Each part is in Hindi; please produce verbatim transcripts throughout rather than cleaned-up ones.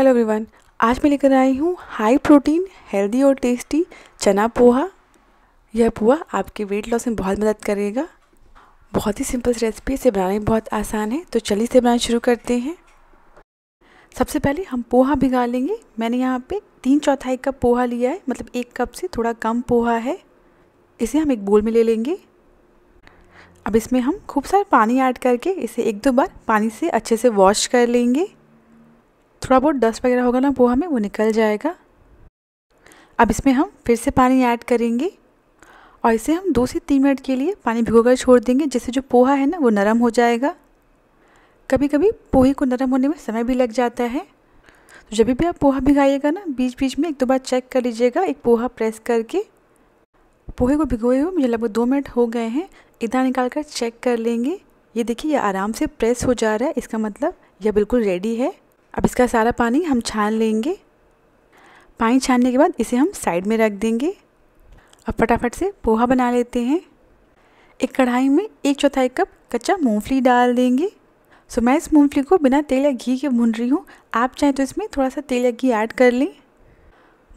हेलो एवरीवन, आज मैं लेकर आई हूँ हाई प्रोटीन हेल्दी और टेस्टी चना पोहा। यह पोहा आपके वेट लॉस में बहुत मदद करेगा। बहुत ही सिंपल रेसिपी, इसे बनाने में बहुत आसान है। तो चलिए इसे बनाना शुरू करते हैं। सबसे पहले हम पोहा भिगा लेंगे। मैंने यहाँ पे तीन चौथाई कप पोहा लिया है, मतलब एक कप से थोड़ा कम पोहा है। इसे हम एक बोल में ले लेंगे। अब इसमें हम खूब सारा पानी ऐड करके इसे एक दो बार पानी से अच्छे से वॉश कर लेंगे। थोड़ा बहुत डस्ट वगैरह होगा ना पोहा में, वो निकल जाएगा। अब इसमें हम फिर से पानी ऐड करेंगे और इसे हम दो से तीन मिनट के लिए पानी भिगोकर छोड़ देंगे, जिससे जो पोहा है ना वो नरम हो जाएगा। कभी कभी पोहे को नरम होने में समय भी लग जाता है। तो जब भी आप पोहा भिगाइएगा ना, बीच बीच में एक दो बार चेक कर लीजिएगा एक पोहा प्रेस करके। पोहे को भिगोए हुए मुझे लगभग दो मिनट हो गए हैं। इधर निकाल कर चेक कर लेंगे। ये देखिए, ये आराम से प्रेस हो जा रहा है, इसका मतलब यह बिल्कुल रेडी है। अब इसका सारा पानी हम छान लेंगे। पानी छानने के बाद इसे हम साइड में रख देंगे। अब फटाफट से पोहा बना लेते हैं। एक कढ़ाई में एक चौथाई कप कच्चा मूंगफली डाल देंगे। सो मैं इस मूंगफली को बिना तेल या घी के भून रही हूँ। आप चाहें तो इसमें थोड़ा सा तेल या घी ऐड कर लें।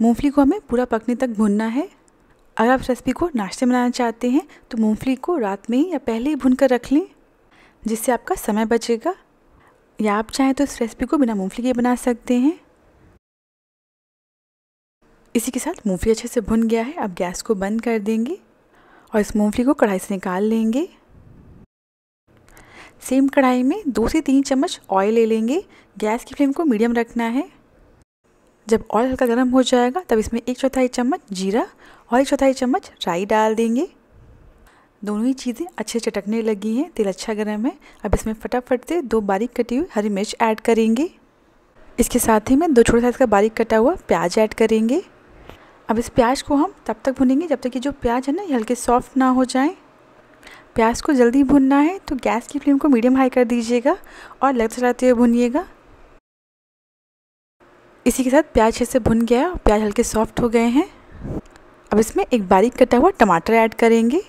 मूंगफली को हमें पूरा पकने तक भूनना है। अगर आप रेसिपी को नाश्ते में बनाना चाहते हैं तो मूंगफली को रात में ही या पहले ही भून कर रख लें, जिससे आपका समय बचेगा। या आप चाहें तो इस रेसिपी को बिना मूंगफली के बना सकते हैं। इसी के साथ मूंगफली अच्छे से भुन गया है। अब गैस को बंद कर देंगे और इस मूंगफली को कढ़ाई से निकाल लेंगे। सेम कढ़ाई में दो से तीन चम्मच ऑयल ले लेंगे। गैस की फ्लेम को मीडियम रखना है। जब ऑयल हल्का गर्म हो जाएगा तब इसमें एक चौथाई चम्मच जीरा और एक चौथाई चम्मच राई डाल देंगे। दोनों ही चीज़ें अच्छे चटकने लगी हैं, तेल अच्छा गर्म है। अब इसमें फटाफट से दो बारीक कटी हुई हरी मिर्च ऐड करेंगे। इसके साथ ही में दो छोटे साइज का बारीक कटा हुआ प्याज ऐड करेंगे। अब इस प्याज को हम तब तक भुनेंगे जब तक कि जो प्याज है ना ये हल्के सॉफ्ट ना हो जाए। प्याज को जल्दी भुनना है तो गैस की फ्लेम को मीडियम हाई कर दीजिएगा और लग चलाते हुए भुनिएगा। इसी के साथ प्याज अच्छे से भुन गया है और प्याज हल्के सॉफ्ट हो गए हैं। अब इसमें एक बारीक कटा हुआ टमाटर ऐड करेंगे।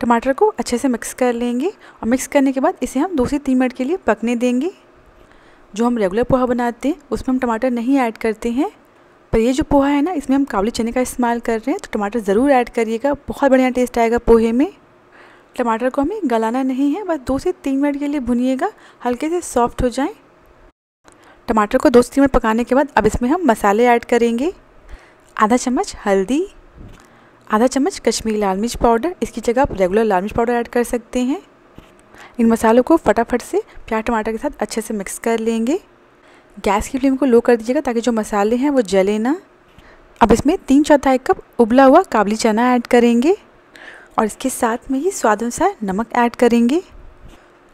टमाटर को अच्छे से मिक्स कर लेंगे और मिक्स करने के बाद इसे हम दो से तीन मिनट के लिए पकने देंगे। जो हम रेगुलर पोहा बनाते हैं उसमें हम टमाटर नहीं ऐड करते हैं, पर ये जो पोहा है ना इसमें हम काबुली चने का इस्तेमाल कर रहे हैं, तो टमाटर ज़रूर ऐड करिएगा। बहुत बढ़िया टेस्ट आएगा पोहे में। टमाटर को हमें गलाना नहीं है, बस दो से तीन मिनट के लिए भुनिएगा, हल्के से सॉफ्ट हो जाए। टमाटर को दो से तीन मिनट पकाने के बाद अब इसमें हम मसाले ऐड करेंगे। आधा चम्मच हल्दी, आधा चम्मच कश्मीरी लाल मिर्च पाउडर, इसकी जगह आप रेगुलर लाल मिर्च पाउडर ऐड कर सकते हैं। इन मसालों को फटाफट से प्याज टमाटर के साथ अच्छे से मिक्स कर लेंगे। गैस की फ्लेम को लो कर दीजिएगा ताकि जो मसाले हैं वो जले ना। अब इसमें तीन चौथाई कप उबला हुआ काबुली चना ऐड करेंगे और इसके साथ में ही स्वाद अनुसार नमक ऐड करेंगे।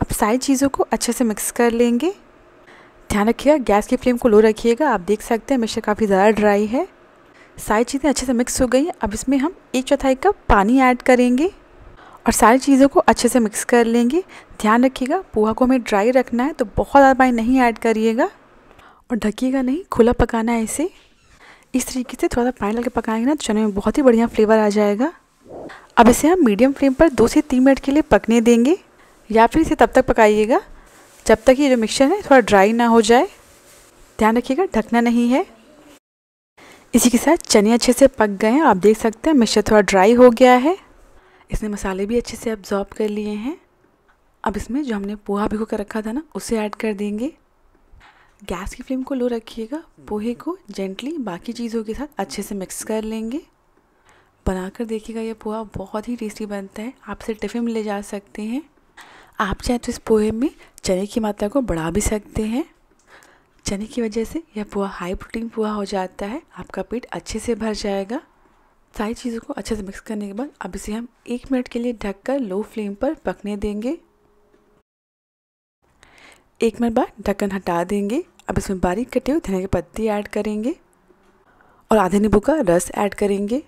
अब सारी चीज़ों को अच्छे से मिक्स कर लेंगे। ध्यान रखिएगा, गैस की फ्लेम को लो रखिएगा। आप देख सकते हैं मिक्सचर काफ़ी ज़्यादा ड्राई है। सारी चीज़ें अच्छे से मिक्स हो गई हैं। अब इसमें हम एक चौथाई कप पानी ऐड करेंगे और सारी चीज़ों को अच्छे से मिक्स कर लेंगे। ध्यान रखिएगा, पोहा को हमें ड्राई रखना है तो बहुत ज़्यादा पानी नहीं ऐड करिएगा और ढकिएगा नहीं, खुला पकाना है इसे। इस तरीके से थोड़ा सा पानी डाल के पकाएंगे ना तो चने में बहुत ही बढ़िया फ्लेवर आ जाएगा। अब इसे हम मीडियम फ्लेम पर दो से तीन मिनट के लिए पकने देंगे या फिर इसे तब तक पकाइएगा जब तक ये जो मिक्सचर है थोड़ा ड्राई ना हो जाए। ध्यान रखिएगा, ढकना नहीं है। इसी के साथ चने अच्छे से पक गए हैं। आप देख सकते हैं मिक्सचर थोड़ा ड्राई हो गया है, इसने मसाले भी अच्छे से अब्जॉर्ब कर लिए हैं। अब इसमें जो हमने पोहा भिगो कर रखा था ना उसे ऐड कर देंगे। गैस की फ्लेम को लो रखिएगा। पोहे को जेंटली बाकी चीज़ों के साथ अच्छे से मिक्स कर लेंगे। बनाकर देखिएगा, ये पोहा बहुत ही टेस्टी बनता है। आप इसे टिफ़िन में ले जा सकते हैं। आप चाहें तो इस पोहे में चने की मात्रा को बढ़ा भी सकते हैं। चने की वजह से यह पोहा हाई प्रोटीन पोहा हो जाता है। आपका पेट अच्छे से भर जाएगा। सारी चीज़ों को अच्छे से मिक्स करने के बाद अब इसे हम एक मिनट के लिए ढककर लो फ्लेम पर पकने देंगे। एक मिनट बाद ढक्कन हटा देंगे। अब इसमें बारीक कटे हुए धनिया की पत्ती ऐड करेंगे और आधे नींबू का रस ऐड करेंगे।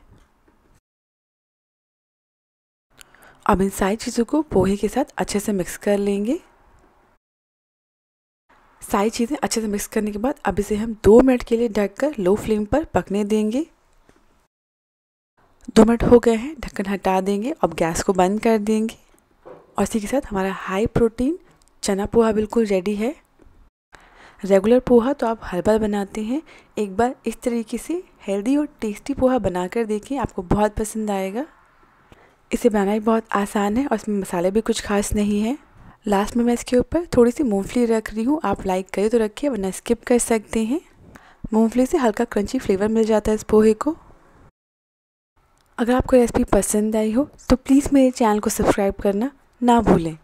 अब इन सारी चीज़ों को पोहे के साथ अच्छे से मिक्स कर लेंगे। सारी चीज़ें अच्छे से मिक्स करने के बाद अब इसे हम दो मिनट के लिए ढककर लो फ्लेम पर पकने देंगे। दो मिनट हो गए हैं, ढक्कन हटा देंगे। अब गैस को बंद कर देंगे और इसी के साथ हमारा हाई प्रोटीन चना पोहा बिल्कुल रेडी है। रेगुलर पोहा तो आप हर बार बनाते हैं, एक बार इस तरीके से हेल्दी और टेस्टी पोहा बनाकर देखिए, आपको बहुत पसंद आएगा। इसे बनाना भी बहुत आसान है और इसमें मसाले भी कुछ खास नहीं है। लास्ट में मैं इसके ऊपर थोड़ी सी मूंगफली रख रही हूँ, आप लाइक करें तो रखिए वरना स्किप कर सकते हैं। मूंगफली से हल्का क्रंची फ्लेवर मिल जाता है इस पोहे को। अगर आपको रेसिपी पसंद आई हो तो प्लीज़ मेरे चैनल को सब्सक्राइब करना ना भूलें।